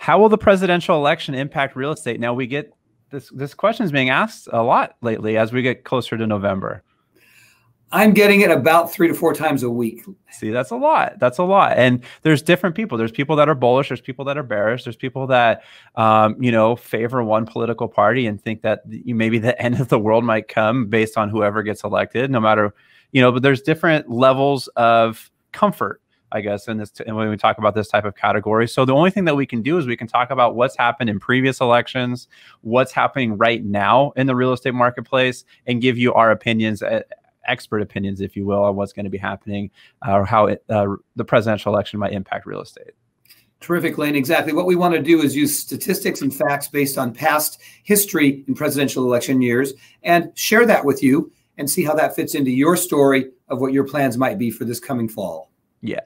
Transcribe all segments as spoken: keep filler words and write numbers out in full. How will the presidential election impact real estate? Now we get this, this question is being asked a lot lately as we get closer to November. I'm getting it about three to four times a week. See, that's a lot. That's a lot. And there's different people. There's people that are bullish. There's people that are bearish. There's people that, um, you know, favor one political party and think that maybe the end of the world might come based on whoever gets elected, no matter, you know, but there's different levels of comfort, I guess, in this, and when we talk about this type of category. So the only thing that we can do is we can talk about what's happened in previous elections, what's happening right now in the real estate marketplace, and give you our opinions, uh, expert opinions, if you will, on what's going to be happening uh, or how it, uh, the presidential election might impact real estate. Terrific, Lane. Exactly. What we want to do is use statistics and facts based on past history in presidential election years and share that with you and see how that fits into your story of what your plans might be for this coming fall. Yeah.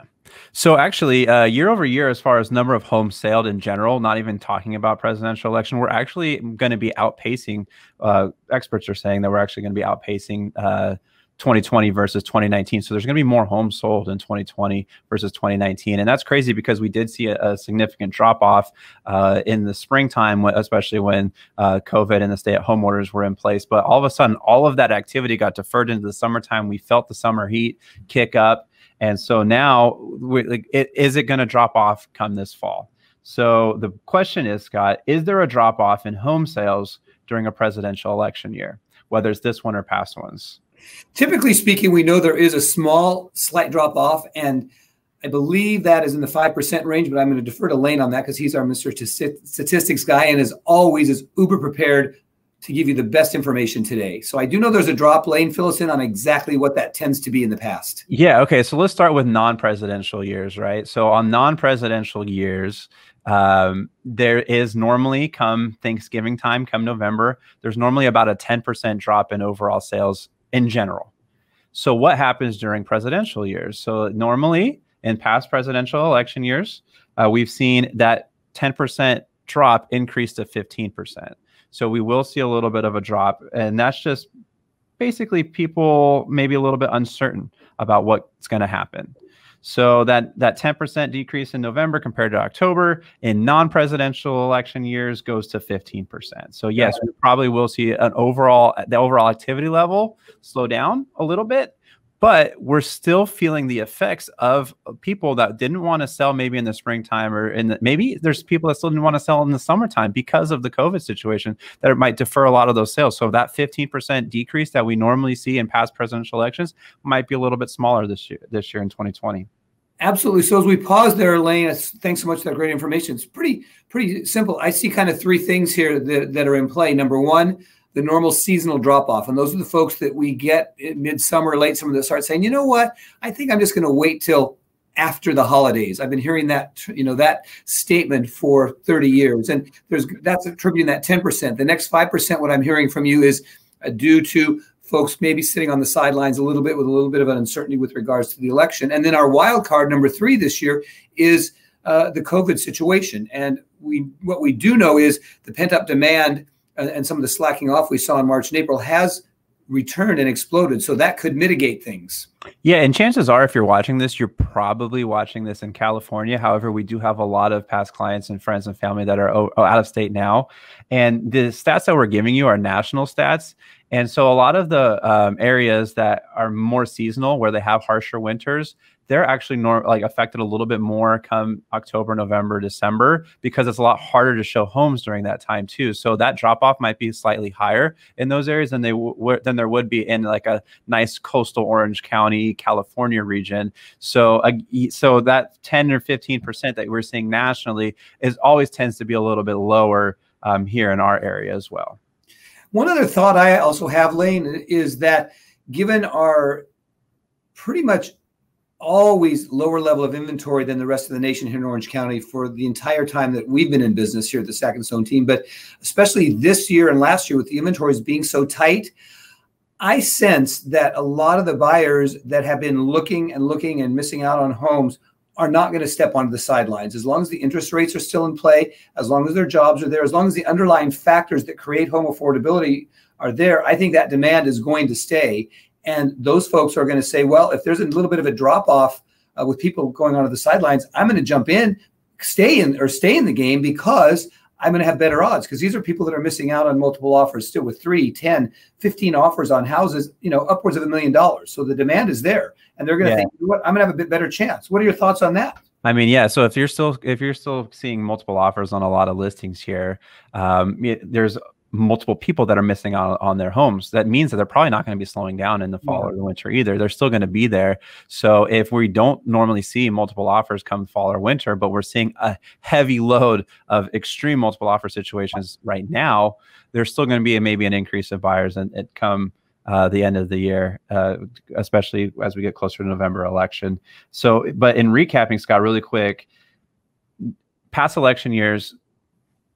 So actually, uh, year over year, as far as number of homes sold in general, not even talking about presidential election, we're actually going to be outpacing, uh, experts are saying that we're actually going to be outpacing uh, twenty twenty versus twenty nineteen. So there's going to be more homes sold in twenty twenty versus twenty nineteen. And that's crazy because we did see a, a significant drop off uh, in the springtime, when, especially when uh, COVID and the stay at home orders were in place. But all of a sudden, all of that activity got deferred into the summertime. We felt the summer heat kick up. And so now, we, like, it, is it going to drop off come this fall? So the question is, Scott, is there a drop off in home sales during a presidential election year, whether it's this one or past ones? Typically speaking, we know there is a small, slight drop off, and I believe that is in the five percent range, but I'm going to defer to Lane on that because he's our Mister Statistics guy and, as always, is uber prepared to give you the best information today. So I do know there's a drop. Lane, fill us in on exactly what that tends to be in the past. Yeah, okay, so let's start with non-presidential years, right? So on non-presidential years, um, there is normally, come Thanksgiving time, come November, there's normally about a ten percent drop in overall sales in general. So what happens during presidential years? So normally in past presidential election years, uh, we've seen that ten percent drop increase to fifteen percent. So we will see a little bit of a drop, and that's just basically people maybe a little bit uncertain about what's going to happen. So that that ten percent decrease in November compared to October in non-presidential election years goes to fifteen percent. So yes, we probably will see an overall, the overall activity level slow down a little bit, but we're still feeling the effects of people that didn't want to sell maybe in the springtime, or in the, maybe there's people that still didn't want to sell in the summertime because of the COVID situation, that it might defer a lot of those sales. So that fifteen percent decrease that we normally see in past presidential elections might be a little bit smaller this year, this year in twenty twenty. Absolutely. So as we pause there, Elaine, thanks so much for that great information. It's pretty, pretty simple. I see kind of three things here that, that are in play. Number one, the normal seasonal drop-off. And those are the folks that we get midsummer, late summer, that start saying, you know what, I think I'm just going to wait till after the holidays. I've been hearing that, you know, that statement for thirty years. And there's, that's attributing that ten percent. The next five percent, what I'm hearing from you is uh, due to folks maybe sitting on the sidelines a little bit with a little bit of an uncertainty with regards to the election. And then our wild card, number three this year, is uh, the COVID situation. And we, what we do know is the pent-up demand and some of the slacking off we saw in March and April has returned and exploded. So that could mitigate things. Yeah, and chances are, if you're watching this, you're probably watching this in California. However, we do have a lot of past clients and friends and family that are out of state now. And the stats that we're giving you are national stats. And so a lot of the um, areas that are more seasonal, where they have harsher winters, they're actually norm like affected a little bit more come October, November, December, because it's a lot harder to show homes during that time too. So that drop off might be slightly higher in those areas than they w than there would be in like a nice coastal Orange County, California region. So uh, so that ten or fifteen percent that we're seeing nationally is always tends to be a little bit lower um, here in our area as well. One other thought I also have, Lane, is that given our pretty much always lower level of inventory than the rest of the nation here in Orange County for the entire time that we've been in business here at the Sackin-Stone Team, but especially this year and last year with the inventories being so tight, I sense that a lot of the buyers that have been looking and looking and missing out on homes are not going to step onto the sidelines. As long as the interest rates are still in play, as long as their jobs are there, as long as the underlying factors that create home affordability are there, I think that demand is going to stay. And those folks are going to say, well, if there's a little bit of a drop off uh, with people going onto the sidelines, I'm going to jump in stay in or stay in the game because I'm going to have better odds, because these are people that are missing out on multiple offers still with three, ten, fifteen offers on houses, you know, upwards of a million dollars. So the demand is there, and they're going to yeah. think, you know what, I'm going to have a bit better chance. What are your thoughts on that? I mean, yeah. So if you're still, if you're still seeing multiple offers on a lot of listings here, um, there's multiple people that are missing out on their homes. That means that they're probably not going to be slowing down in the fall yeah. or the winter either. They're still going to be there. So if we don't normally see multiple offers come fall or winter, but we're seeing a heavy load of extreme multiple offer situations right now, there's still going to be a, maybe an increase of buyers and it come Uh, the end of the year, uh, especially as we get closer to November election. So, but in recapping, Scott, really quick, past election years,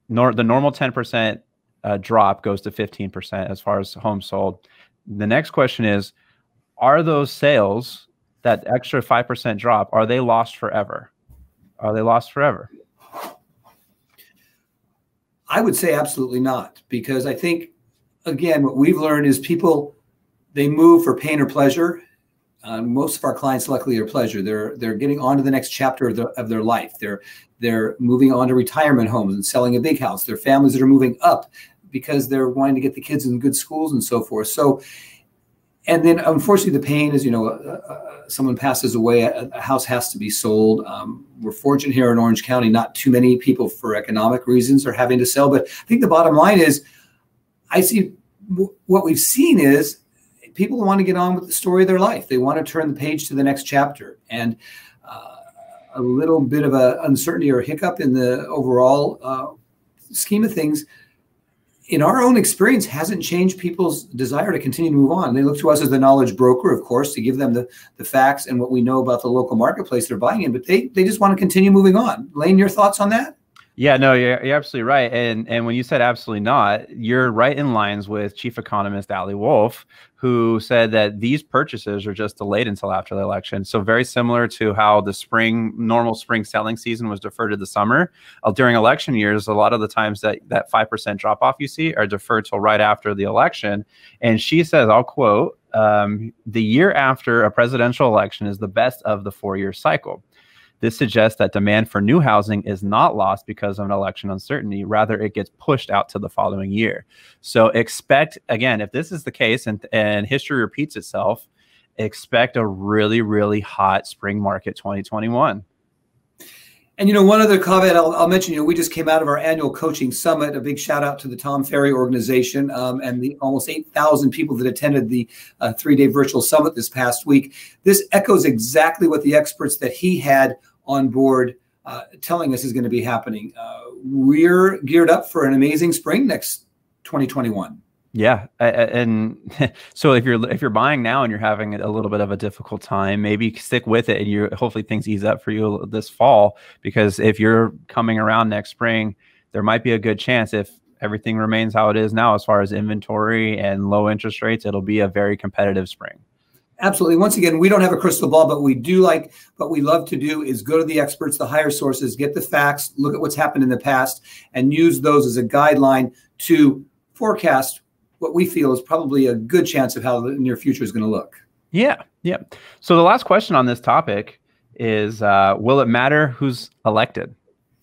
nor the normal ten percent uh, drop goes to fifteen percent as far as homes sold. The next question is, are those sales, that extra five percent drop, are they lost forever? Are they lost forever? I would say absolutely not, because I think, again, what we've learned is people, they move for pain or pleasure. Uh, most of our clients, luckily, are pleasure. They're they're getting on to the next chapter of, the, of their life. They're they're moving on to retirement homes and selling a big house. They're families that are moving up because they're wanting to get the kids in good schools and so forth. So, and then unfortunately, the pain is, you know, uh, uh, someone passes away, a, a house has to be sold. Um, we're fortunate here in Orange County, not too many people for economic reasons are having to sell. But I think the bottom line is, I see what we've seen is people want to get on with the story of their life. They want to turn the page to the next chapter, and uh, a little bit of a uncertainty or hiccup in the overall uh, scheme of things, in our own experience, hasn't changed people's desire to continue to move on. They look to us as the knowledge broker, of course, to give them the, the facts and what we know about the local marketplace they're buying in, but they, they just want to continue moving on. Lane, your thoughts on that? Yeah, no, you're, you're absolutely right. And and when you said absolutely not, you're right in lines with chief economist Ali Wolf, who said that these purchases are just delayed until after the election. So very similar to how the spring, normal spring selling season was deferred to the summer. Uh, during election years, a lot of the times that that five percent drop off you see are deferred till right after the election. And she says, I'll quote, um, the year after a presidential election is the best of the four-year cycle. This suggests that demand for new housing is not lost because of an election uncertainty. Rather, it gets pushed out to the following year. So expect, again, if this is the case and, and history repeats itself, expect a really, really hot spring market twenty twenty-one. And, you know, one other caveat I'll, I'll mention, you know, we just came out of our annual coaching summit. A big shout out to the Tom Ferry organization um, and the almost eight thousand people that attended the uh, three-day virtual summit this past week. This echoes exactly what the experts that he had on board uh, telling us is going to be happening. Uh, we're geared up for an amazing spring next twenty twenty-one. Yeah. And so if you're, if you're buying now and you're having a little bit of a difficult time, maybe stick with it and you hopefully things ease up for you this fall, because if you're coming around next spring, there might be a good chance, if everything remains how it is now, as far as inventory and low interest rates, it'll be a very competitive spring. Absolutely. Once again, we don't have a crystal ball, but we do like, what we love to do is go to the experts, the higher sources, get the facts, look at what's happened in the past, and use those as a guideline to forecast what we feel is probably a good chance of how the near future is going to look. Yeah. Yeah. So the last question on this topic is, uh, will it matter who's elected?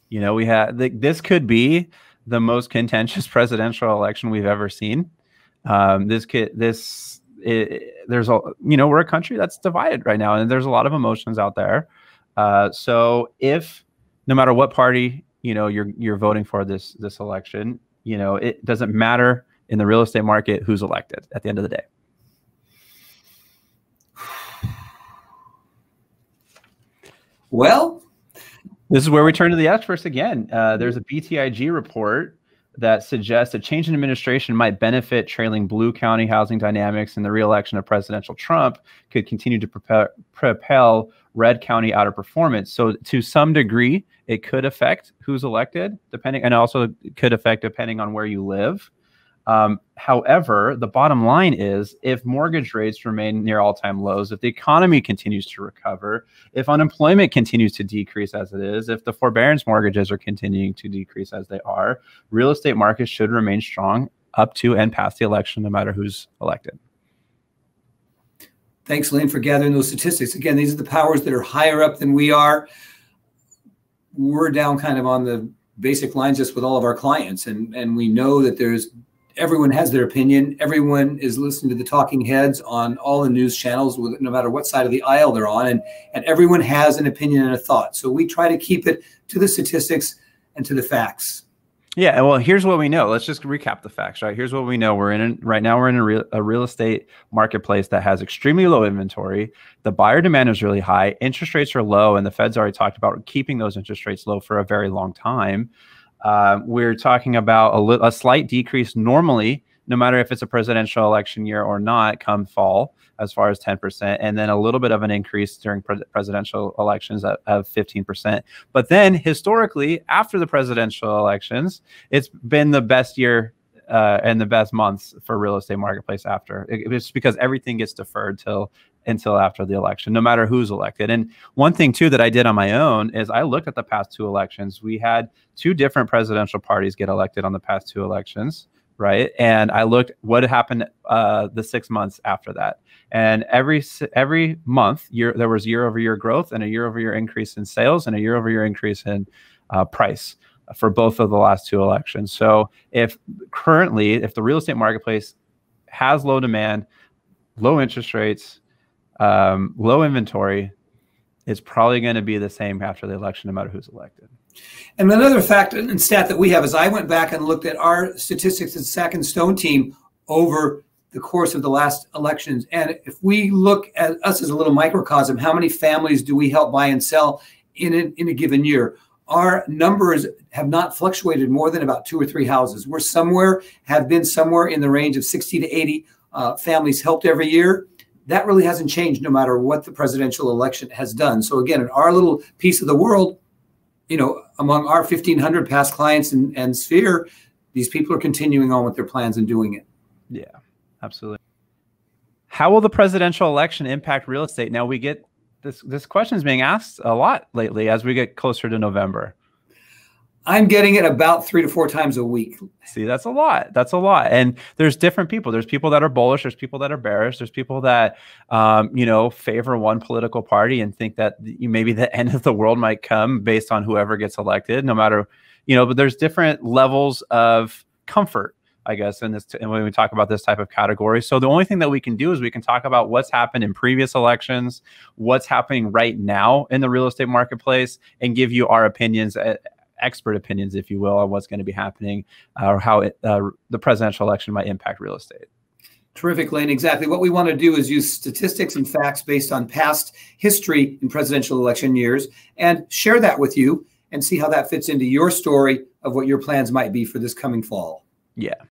You know, we have, th this could be the most contentious presidential election we've ever seen. Um, this could, this, it, there's a, you know, we're a country that's divided right now, and there's a lot of emotions out there. Uh, so if, no matter what party, you know, you're, you're voting for this, this election, you know, it doesn't matter in the real estate market who's elected at the end of the day. Well, this is where we turn to the experts again. Uh, there's a B T I G report that suggests a change in administration might benefit trailing blue county housing dynamics, and the reelection of Presidential Trump could continue to propel, propel red county out of performance. So to some degree, it could affect who's elected, depending, and also could affect depending on where you live. Um, however, the bottom line is, if mortgage rates remain near all-time lows, if the economy continues to recover, if unemployment continues to decrease as it is, if the forbearance mortgages are continuing to decrease as they are, real estate markets should remain strong up to and past the election, no matter who's elected. Thanks, Lane, for gathering those statistics. Again, these are the powers that are higher up than we are. we're down kind of on the basic lines just with all of our clients. And, and we know that there's, everyone has their opinion. Everyone is listening to the talking heads on all the news channels, with, no matter what side of the aisle they're on. And, and everyone has an opinion and a thought. So we try to keep it to the statistics and to the facts. Yeah, well, here's what we know. Let's just recap the facts, right? Here's what we know. We're in an, right now. We're in a real, a real estate marketplace that has extremely low inventory. The buyer demand is really high. Interest rates are low, and the Fed's already talked about keeping those interest rates low for a very long time. Uh, we're talking about a, a slight decrease normally, no matter if it's a presidential election year or not, come fall, as far as ten percent, and then a little bit of an increase during pre presidential elections of fifteen percent. But then historically, after the presidential elections, it's been the best year uh, and the best months for real estate marketplace after. It, it's because everything gets deferred till until after the election, no matter who's elected. And one thing too that I did on my own is I looked at the past two elections. We had two different presidential parties get elected on the past two elections. Right. And I looked what happened uh, the six months after that. And every every month year, there was year over year growth and a year over year increase in sales and a year over year increase in uh, price for both of the last two elections. So if currently if the real estate marketplace has low demand, low interest rates, um, low inventory, it's probably going to be the same after the election, no matter who's elected. And another fact and stat that we have is I went back and looked at our statistics at Sackin-Stone Team over the course of the last elections. And if we look at us as a little microcosm, how many families do we help buy and sell in a, in a given year? Our numbers have not fluctuated more than about two or three houses. We're somewhere, have been somewhere in the range of sixty to eighty uh, families helped every year. That really hasn't changed no matter what the presidential election has done. So again, in our little piece of the world, you know, among our fifteen hundred past clients and, and sphere, these people are continuing on with their plans and doing it. Yeah, absolutely. How will the presidential election impact real estate? Now we get this, this question is being asked a lot lately as we get closer to November. I'm getting it about three to four times a week. See, that's a lot. That's a lot. And there's different people. There's people that are bullish. There's people that are bearish. There's people that, um, you know, favor one political party and think that maybe the end of the world might come based on whoever gets elected, no matter, you know, but there's different levels of comfort, I guess, in this, and when we talk about this type of category. So the only thing that we can do is we can talk about what's happened in previous elections, what's happening right now in the real estate marketplace, and give you our opinions at, expert opinions, if you will, on what's going to be happening uh, or how it, uh, the presidential election might impact real estate. Terrific, Lane. Exactly. What we want to do is use statistics and facts based on past history in presidential election years and share that with you and see how that fits into your story of what your plans might be for this coming fall. Yeah.